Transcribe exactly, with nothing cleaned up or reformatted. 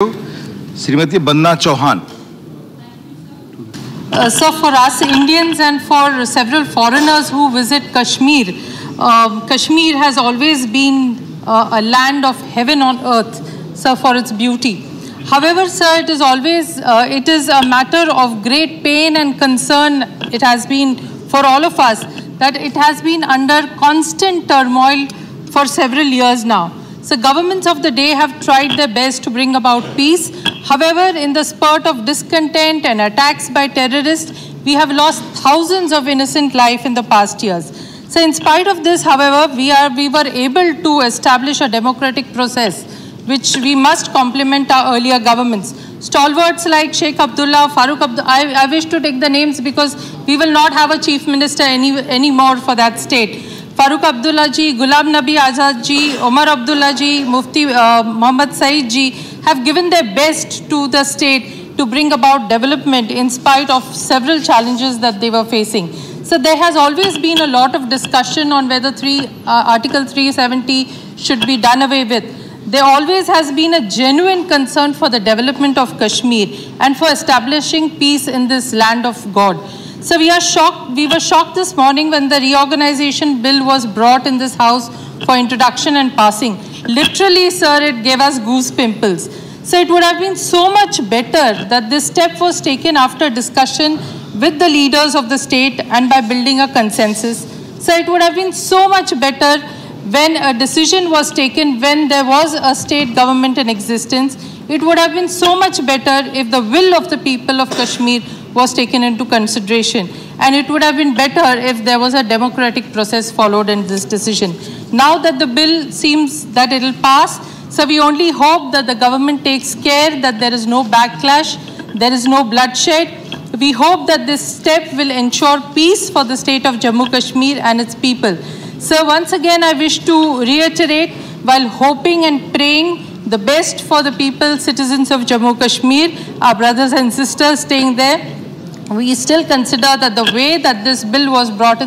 Srimati Vandana Chavan. Uh, so for us Indians and for several foreigners who visit Kashmir, uh, Kashmir has always been uh, a land of heaven on earth, sir, for its beauty. However, sir, it is always, uh, it is a matter of great pain and concern, it has been for all of us, that it has been under constant turmoil for several years now. So governments of the day have tried their best to bring about peace. However, in the spurt of discontent and attacks by terrorists, we have lost thousands of innocent life in the past years. So in spite of this, however, we, are, we were able to establish a democratic process, which we must complement our earlier governments. Stalwarts like Sheikh Abdullah, Farooq Abdullah, I, I wish to take the names because we will not have a chief minister any, anymore for that state. Farooq Abdullah ji, Gulab Nabi Azad ji, Omar Abdullah ji, Mufti uh, Muhammad Saeed ji have given their best to the state to bring about development in spite of several challenges that they were facing. So there has always been a lot of discussion on whether three, uh, Article three seventy should be done away with. There always has been a genuine concern for the development of Kashmir and for establishing peace in this land of God. So we are shocked, we were shocked this morning when the reorganization bill was brought in this house for introduction and passing. Literally, sir, it gave us goose pimples. So it would have been so much better that this step was taken after discussion with the leaders of the state and by building a consensus. So it would have been so much better when a decision was taken when there was a state government in existence. It would have been so much better if the will of the people of Kashmir was taken into consideration, and it would have been better if there was a democratic process followed in this decision. Now that the bill seems that it will pass, so we only hope that the government takes care that there is no backlash, there is no bloodshed. We hope that this step will ensure peace for the state of Jammu Kashmir and its people. So once again I wish to reiterate, while hoping and praying the best for the people, citizens of Jammu Kashmir, our brothers and sisters staying there, we still consider that the way that this bill was brought in